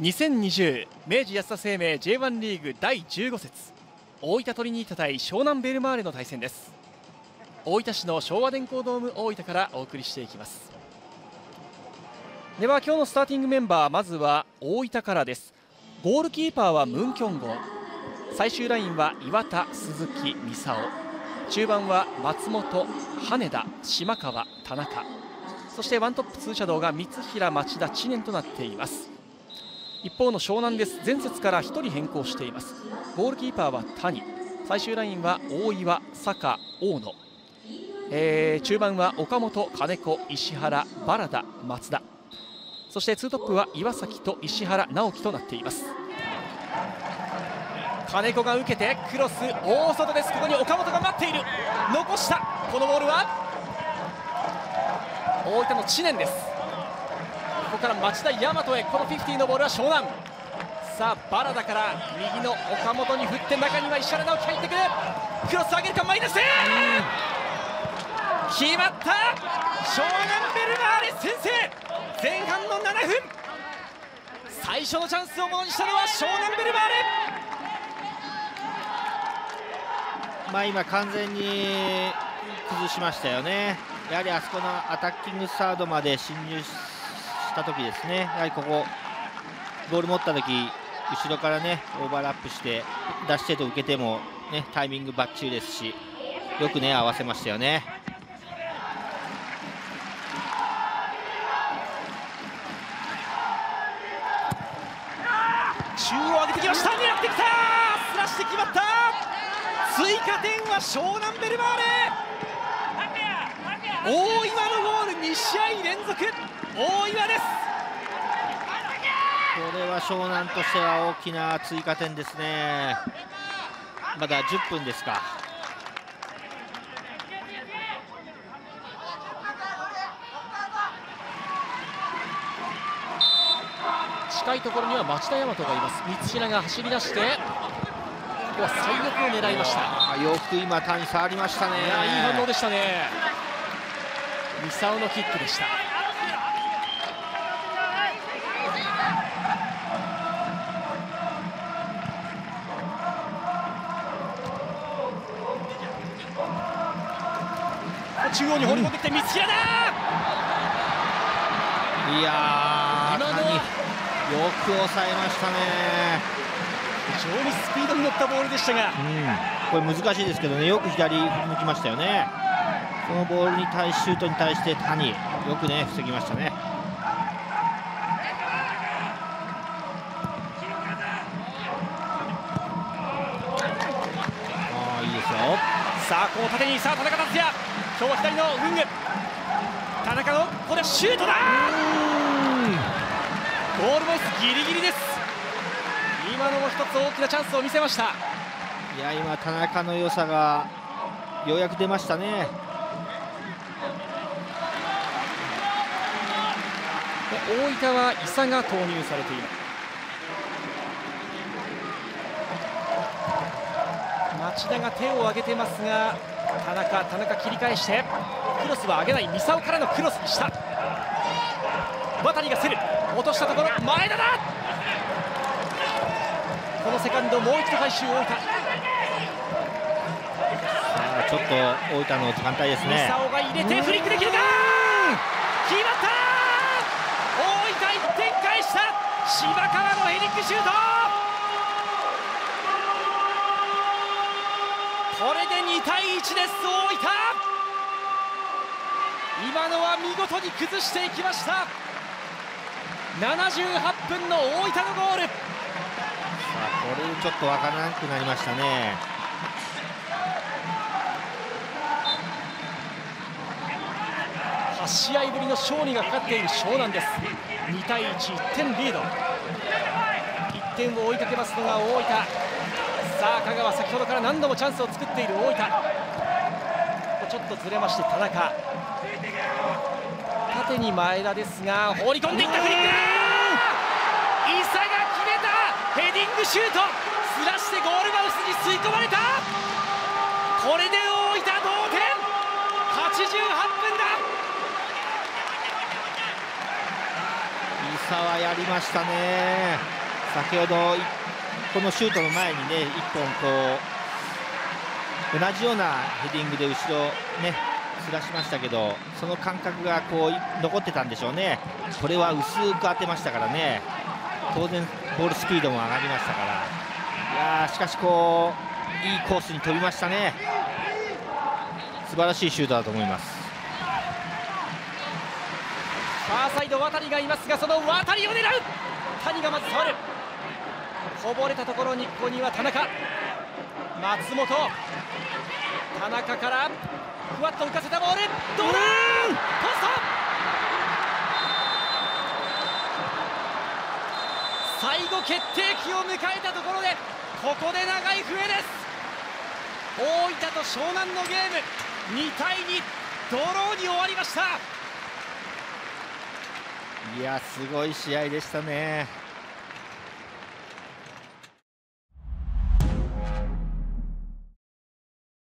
2020明治安田生命 J1 リーグ第15節、大分トリニータ対湘南ベルマーレの対戦です。大分市の昭和電工ドーム大分からお送りしていきます。では今日のスターティングメンバー、まずは大分からです。ゴールキーパーはムンキョンゴ、最終ラインは岩田、鈴木、三沢、中盤は松本、羽田、島川、田中、そしてワントップツーシャドウが三平、町田、知念となっています。一方の湘南です。前節から1人変更しています。ゴールキーパーは谷、最終ラインは大岩、坂、大野、中盤は岡本、金子、石原、バラダ、松田、そして2トップは岩崎と石原直樹となっています。金子が受けてクロス、大外です。ここに岡本が待っている。残した。このボールは大分の知念です。ここから町田大和へ、この50のボールは湘南。さあバラダから右の岡本に振って、中には石原直樹入ってくる。クロス上げるか、マイナス、決まった。湘南ベルマーレ先制。前半の7分、最初のチャンスをものにしたのは湘南ベルマーレ。今完全に崩しましたよね。やはりあそこのアタッキングサードまで進入した時ですね。やはりここボール持った時、後ろからねオーバーラップして出してと受けても、ね、タイミングばっちりですし、よくね合わせましたよね。中央上げてきました。狙ってきた、すらして決まった。追加点は湘南ベルマーレ。大岩のゴール、2試合連続、大岩です。これは湘南としては大きな追加点ですね。まだ10分ですか。近いところには町田大和がいます。三平が走り出して、ここは最悪を狙いました。よく今谷触りましたね。いや、いい反応でしたね。三沢のキックでした。中央に放り込んできて、三平だ。いやー、よく抑えましたね。非常にスピードに乗ったボールでしたが、これ難しいですけどね、よく左向きましたよね。このボールに対し、シュートに対して谷、よくね防ぎましたね。ああ、いいですよ。さあこの縦に、さあ田中達也、今日は左のウイング、田中のこれシュートだ。ゴールボースギリギリです。今のも一つ大きなチャンスを見せました。いや、今田中の良さがようやく出ましたね。大分は伊佐が投入されています。町田が手を挙げてますが、田中切り返して、クロスは上げない。三沢からのクロスにした。渡が競る、落としたところ、前田だ。このセカンド、もう一度回収、大分。さあちょっと大分の時間帯ですね。三沢が入れてフリックできるか、決まった。大分1点返した。島川のヘディングシュート、これで2対1です。大分、今のは見事に崩していきました。78分の大分のゴール。さあこれちょっとわからなくなりましたね。8試合ぶりの勝利がかかっている湘南です。2対1、1点リード、1点を追いかけますのが大分。さあ香川、先ほどから何度もチャンスを作っている大分。ちょっとずれまして、田中、縦に前田ですが、放り込んでいった。フリック、伊佐が決めたヘディングシュート、すらしてゴールマウスに吸い込まれた。これで大分同点、88分だ。伊差はやりましたね。先ほどこのシュートの前にね、1本こう同じようなヘディングで後ろねすらしましたけど、その感覚がこう残ってたんでしょうね。これは薄く当てましたからね、当然ボールスピードも上がりましたから。いやー、しかしこういいコースに飛びましたね。素晴らしいシュートだと思います。ファーサイド渡りがいますが、その渡りを狙う谷がまず触る。こぼれたところ、日本には田中、松本、田中からふわっと浮かせたボール、ドローンポスト。最後決定機を迎えたところで、ここで長い笛です。大分と湘南のゲーム、2対2ドローに終わりました。いや、すごい試合でしたね。